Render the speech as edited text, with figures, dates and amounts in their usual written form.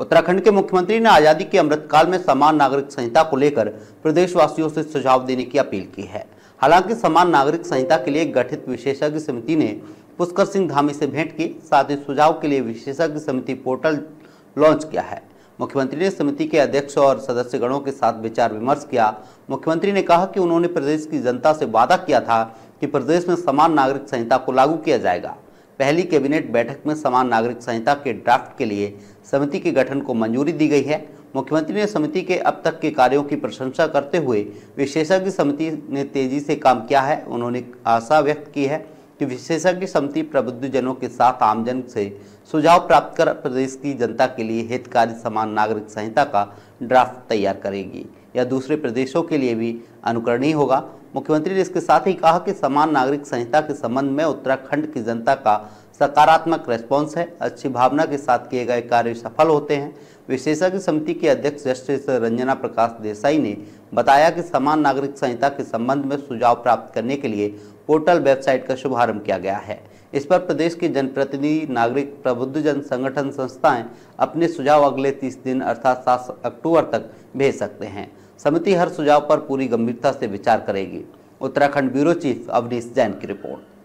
उत्तराखंड के मुख्यमंत्री ने आजादी के अमृतकाल में समान नागरिक संहिता को लेकर प्रदेशवासियों से सुझाव देने की अपील की है। हालांकि समान नागरिक संहिता के लिए गठित विशेषज्ञ समिति ने पुष्कर सिंह धामी से भेंट की, साथ ही सुझाव के लिए विशेषज्ञ समिति पोर्टल लॉन्च किया है। मुख्यमंत्री ने समिति के अध्यक्ष और सदस्यगणों के साथ विचार विमर्श किया। मुख्यमंत्री ने कहा कि उन्होंने प्रदेश की जनता से वादा किया था कि प्रदेश में समान नागरिक संहिता को लागू किया जाएगा। पहली कैबिनेट बैठक में समान नागरिक संहिता के ड्राफ्ट के लिए समिति के गठन को मंजूरी दी गई है। मुख्यमंत्री ने समिति के अब तक के कार्यों की प्रशंसा करते हुए विशेषज्ञ समिति ने तेजी से काम किया है। उन्होंने आशा व्यक्त की है कि विशेषज्ञ समिति प्रबुद्धजनों के साथ आमजन से सुझाव प्राप्त कर प्रदेश की जनता के लिए हितकारी समान नागरिक संहिता का ड्राफ्ट तैयार करेगी। यह दूसरे प्रदेशों के लिए भी अनुकरणीय होगा। मुख्यमंत्री ने इसके साथ ही कहा कि समान नागरिक संहिता के संबंध में उत्तराखंड की जनता का सकारात्मक रेस्पॉन्स है। अच्छी भावना के साथ किए गए कार्य सफल होते हैं। विशेषज्ञ समिति के अध्यक्ष जस्टिस रंजना प्रकाश देसाई ने बताया कि समान नागरिक संहिता के संबंध में सुझाव प्राप्त करने के लिए पोर्टल वेबसाइट का शुभारंभ किया गया है। इस पर प्रदेश के जनप्रतिनिधि, नागरिक, प्रबुद्धजन संगठन, संस्थाएं अपने सुझाव अगले 30 दिन अर्थात 7 अक्टूबर तक भेज सकते हैं। समिति हर सुझाव पर पूरी गंभीरता से विचार करेगी। उत्तराखंड ब्यूरो चीफ अवनीश जैन की रिपोर्ट।